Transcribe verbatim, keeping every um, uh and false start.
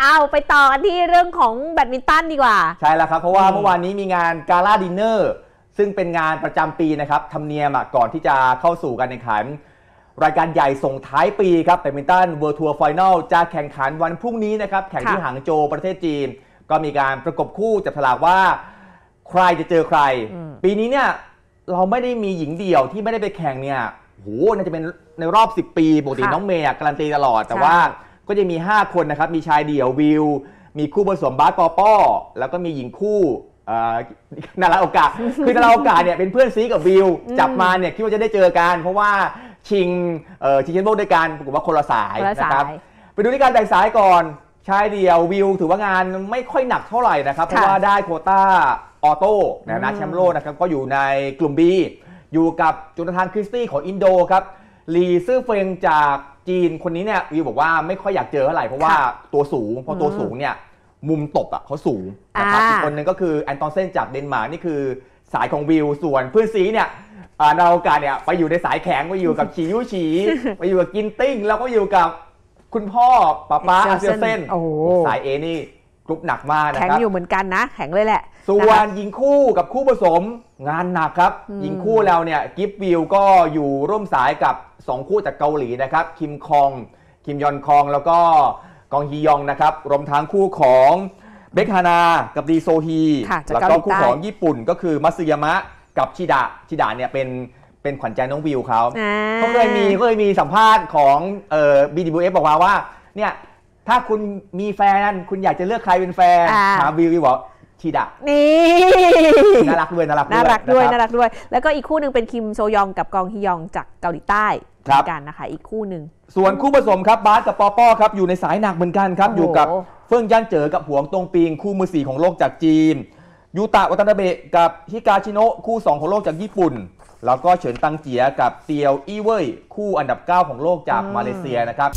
เอาไปต่อกันที่เรื่องของแบดมินตันดีกว่าใช่แล้วครับเพราะว่าเมื่อวานนี้มีงานกาล่าดินเนอร์ซึ่งเป็นงานประจำปีนะครับธรรมเนียมก่อนที่จะเข้าสู่การแข่งขันรายการใหญ่ส่งท้ายปีครับแบดมินตันเวิลด์ทัวร์ไฟนอลจะแข่งขันวันพรุ่งนี้นะครับแข่งที่หางโจวประเทศจีนก็มีการประกบคู่จับฉลากว่าใครจะเจอใครปีนี้เนี่ยเราไม่ได้มีหญิงเดี่ยวที่ไม่ได้ไปแข่งเนี่ยโหน่าจะเป็นในรอบสิบปีปกติน้องเมย์การันตีตลอดแต่ว่าก็จะมีห้าคนนะครับมีชายเดี่ยววิวมีคู่ผสมบาสปอป้อแล้วก็มีหญิงคู่นาราโอกะคือนาราโอกะเนี่ยเป็นเพื่อนซีกับวิวจับมาเนี่ยคิดว่าจะได้เจอกันเพราะว่าชิงชิงแชมป์โลกด้วยกันปรากฏว่าคนละสายนะครับไปดูที่การแบ่งสายก่อนชายเดี่ยววิวถือว่างานไม่ค่อยหนักเท่าไหร่นะครับเพราะว่าได้โควต้าออโต้นะแชมป์โลกนะครับก็อยู่ในกลุ่ม B อยู่กับจุนทานคริสตี้ของอินโดครับลีซื่อเฟงจากจีนคนนี้เนี่ยวิวบอกว่าไม่ค่อยอยากเจอเท่าไหร่เพราะว่าตัวสูงพอตัวสูงเนี่ยมุมตบอ่ะเขาสูงนะครับอีกคนนึงก็คือแอนตอนเซนจากเดนมาร์กนี่คือสายของวิวส่วนเพื่อนซีเนี่ยนาโอกะเนี่ยไปอยู่ในสายแข็งไปอยู่กับชิยุชิไปอยู่กับกินติ้งแล้วก็อยู่กับคุณพ่อป้าป้าอาเซียเซนสายเอนี่กรุ๊ปหนักมากนะครับแข็งอยู่เหมือนกันนะแข็งเลยแหละส่วนยิงคู่กับคู่ผสมงานหนักครับยิงคู่แล้วเนี่ยกิฟวิวก็อยู่ร่วมสายกับสองคู่จากเกาหลีนะครับคิมคองคิมยอนคองแล้วก็กองฮียองนะครับรวมทั้งคู่ของเบคฮานากับดีโซฮีแล้วก็คู่ของญี่ปุ่นก็คือมัตสึยามะกับชิดะชิดะเนี่ยเป็นเป็นขวัญใจน้องวิวเขาก็เคยมีก็เคยมีสัมภาษณ์ของเอ่อ บี ดับเบิลยู เอฟ บอกมาว่าเนี่ยถ้าคุณมีแฟนคุณอยากจะเลือกใครเป็นแฟนถามวิววิวบอกชิดะนี่น่ารักด้วยน่ารักด้วยน่ารักด้วยน่ารักด้วยแล้วก็อีกคู่หนึ่งเป็นคิมโซยองกับกองฮียองจากเกาหลีใต้กันนะคะอีกคู่หนึ่งส่วนคู่ผสมครับบาสกับปอป้อครับอยู่ในสายหนักเหมือนกันครับอยู่กับเฟิงย่างเจอกับหวงตงปิงคู่มือสี่ของโลกจากจีนยูตะวัตานาเบะกับฮิกาชิโนะคู่สองของโลกจากญี่ปุ่นแล้วก็เฉินตังเจียกับเตียวอี้เว่ยคู่อันดับเก้าของโลกจากมาเลเซียนะครับ